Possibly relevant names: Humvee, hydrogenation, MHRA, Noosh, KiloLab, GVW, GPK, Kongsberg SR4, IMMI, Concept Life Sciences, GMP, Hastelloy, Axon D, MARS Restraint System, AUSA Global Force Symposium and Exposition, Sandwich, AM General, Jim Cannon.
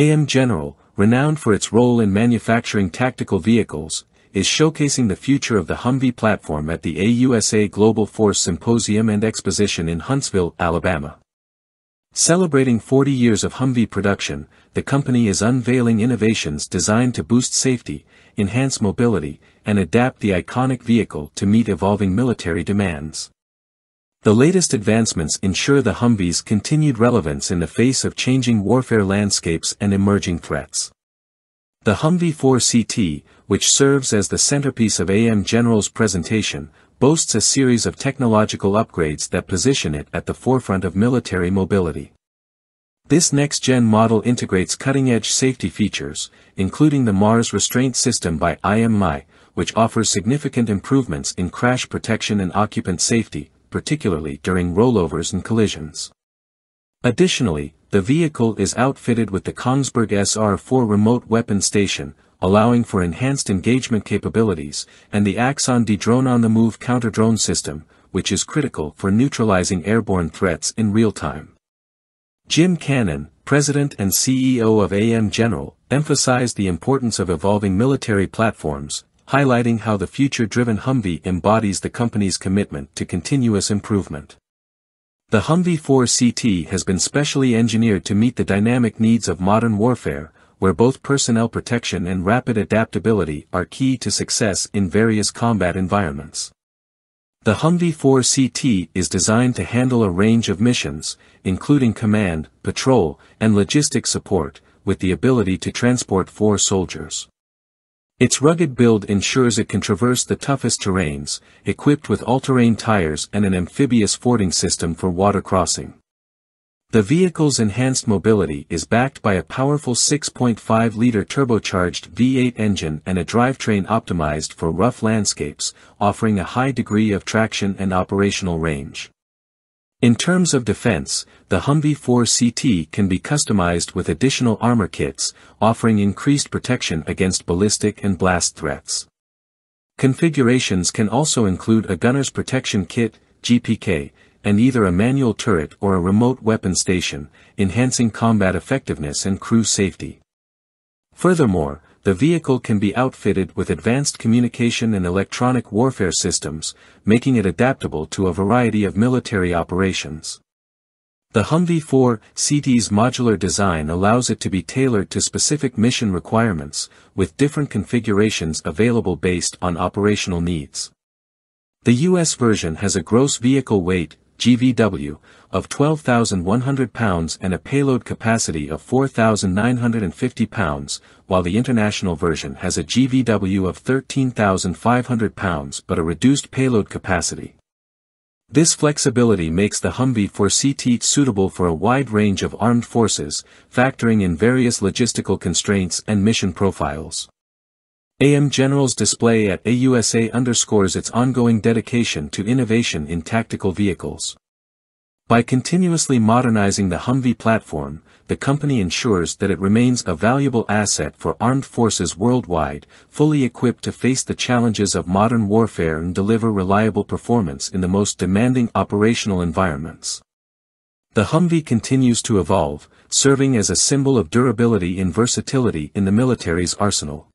AM General, renowned for its role in manufacturing tactical vehicles, is showcasing the future of the Humvee platform at the AUSA Global Force Symposium and Exposition in Huntsville, Alabama. Celebrating 40 years of Humvee production, the company is unveiling innovations designed to boost safety, enhance mobility, and adapt the iconic vehicle to meet evolving military demands. The latest advancements ensure the Humvee's continued relevance in the face of changing warfare landscapes and emerging threats. The Humvee 4CT, which serves as the centerpiece of AM General's presentation, boasts a series of technological upgrades that position it at the forefront of military mobility. This next-gen model integrates cutting-edge safety features, including the MARS Restraint System by IMMI, which offers significant improvements in crash protection and occupant safety, particularly during rollovers and collisions. Additionally, the vehicle is outfitted with the Kongsberg SR4 remote weapon station, allowing for enhanced engagement capabilities, and the Axon D drone-on-the-move counter-drone system, which is critical for neutralizing airborne threats in real time. Jim Cannon, President and CEO of AM General, emphasized the importance of evolving military platforms, highlighting how the future-driven Humvee embodies the company's commitment to continuous improvement. The Humvee 4CT has been specially engineered to meet the dynamic needs of modern warfare, where both personnel protection and rapid adaptability are key to success in various combat environments. The Humvee 4CT is designed to handle a range of missions, including command, patrol, and logistics support, with the ability to transport 4 soldiers. Its rugged build ensures it can traverse the toughest terrains, equipped with all-terrain tires and an amphibious fording system for water crossing. The vehicle's enhanced mobility is backed by a powerful 6.5-liter turbocharged V8 engine and a drivetrain optimized for rough landscapes, offering a high degree of traction and operational range. In terms of defense, the Humvee 4CT can be customized with additional armor kits, offering increased protection against ballistic and blast threats. Configurations can also include a gunner's protection kit, GPK, and either a manual turret or a remote weapon station, enhancing combat effectiveness and crew safety. Furthermore, the vehicle can be outfitted with advanced communication and electronic warfare systems, making it adaptable to a variety of military operations. The Humvee 4CT's modular design allows it to be tailored to specific mission requirements, with different configurations available based on operational needs. The U.S. version has a gross vehicle weight, GVW, of 12,100 pounds and a payload capacity of 4,950 pounds, while the international version has a GVW of 13,500 pounds but a reduced payload capacity. This flexibility makes the Humvee 4CT suitable for a wide range of armed forces, factoring in various logistical constraints and mission profiles. AM General's display at AUSA underscores its ongoing dedication to innovation in tactical vehicles. By continuously modernizing the Humvee platform, the company ensures that it remains a valuable asset for armed forces worldwide, fully equipped to face the challenges of modern warfare and deliver reliable performance in the most demanding operational environments. The Humvee continues to evolve, serving as a symbol of durability and versatility in the military's arsenal.